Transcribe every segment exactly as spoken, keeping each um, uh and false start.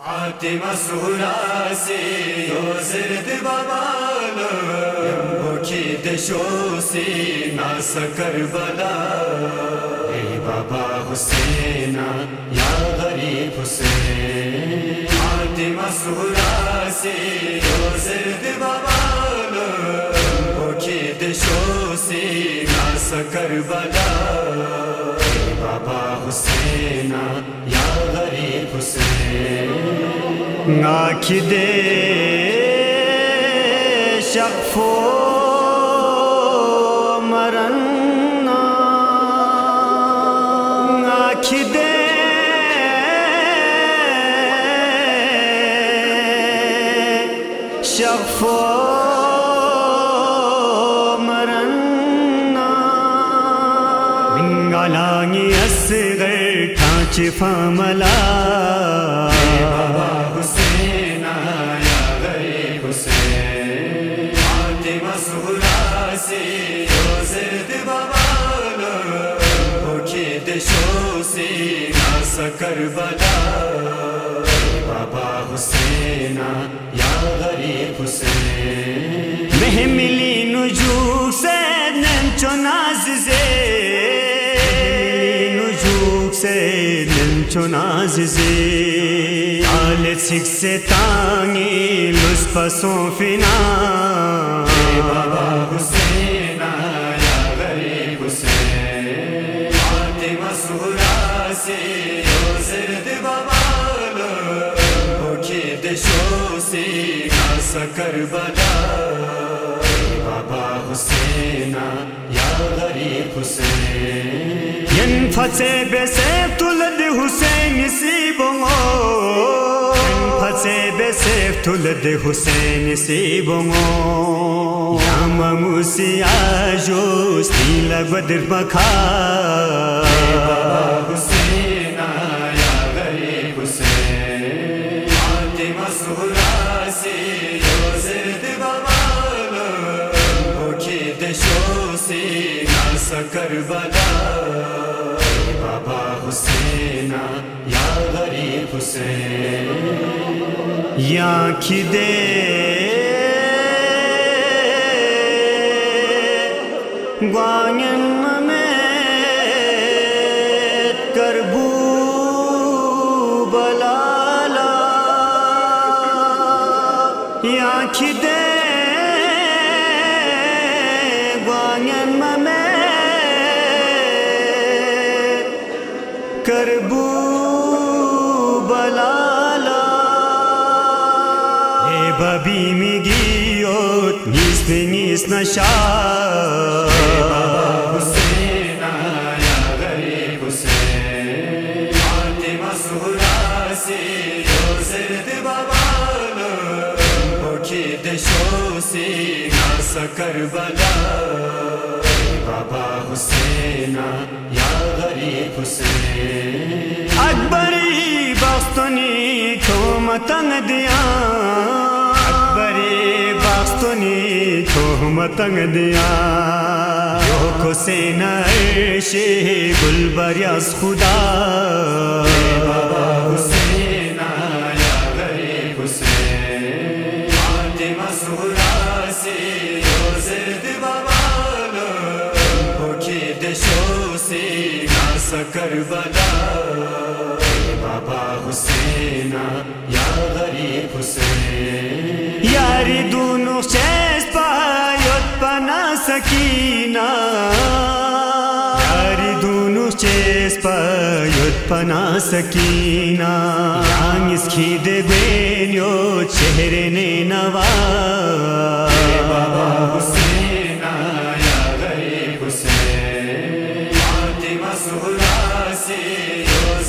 फातिमा सुहरा से ज़र्द बबालो मुखी देशों से नास करबला ए बाबा हुसैना या गरीब हुसैन। फातिमा सुहरा से ज़र्द बबालो मुखी देशों से नास करबला ए बाबा हुसैना या गरीब हुसैन। आँखी दे शक्फो मरन्ना आँखी दे शक्फो मरन्ना बिंगालांगी असगर ठांचे फामला देशों से नास करबला बाबा हुसैना या गरीब हुसैन। महमिली नुजूक से नंचो नाज से नुजूक से नंचो नाज से आले सिख से तांगी लुस्पसों फिना बाबा हुसैना या गरीब हुसैन। फातिमा सुहरा से ज़र्द बबालो भूखे देशों से नास करबला बाबा हुसैना या गरीब हुसैन। यनफसे बेसेफ़ुलद हुसैन सीबोंगो यनफसे बेसेफ़ुलद हुसैन सीबोंगो मुसिया जो स्थिला बदर बखा बाबा हुसैना या गरीब हुसैन। फातिमा सुहरा से ज़र्द बबालो भूखे देशों से नास करबला बाबा हुसैना या गरीब हुसैन। या खिदे ग्वांगन में करबू बलाला आँखी दे ग्वांगन में करबू बलाला हे बबी मिगी निस नशा बाबा हुसैना या गरीब हुसैन। फातिमा सुहरा से ज़र्द बबालो भूखे देशों से नास करबला बाबा हुसैना या गरीब हुसैन। अकबरी बख्तनी को मतंग दिया मतंग दिया यो को सेना ऐशे गुलबरियास खुदा बाबा हुसैना या गरीब हुसैन। फातिमा सुहरा से ज़र्द बबालो भूखे देशों से नास करबला बाबा हुसैना या गरीब हुसैन। यारी दोनों सकीना यारी दोनों चेस पर युद्धपना सकीना इसकी दे बेनियो चेहरे ने नवा बाबा हुसैना या गरीब हुसैन। फातिमा सुहरा से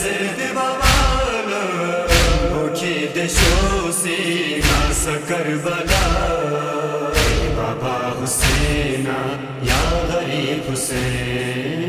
ज़र्द बबालो भूखे देशों से नास करबला बाबा हुसैना या गरीब हुसैन।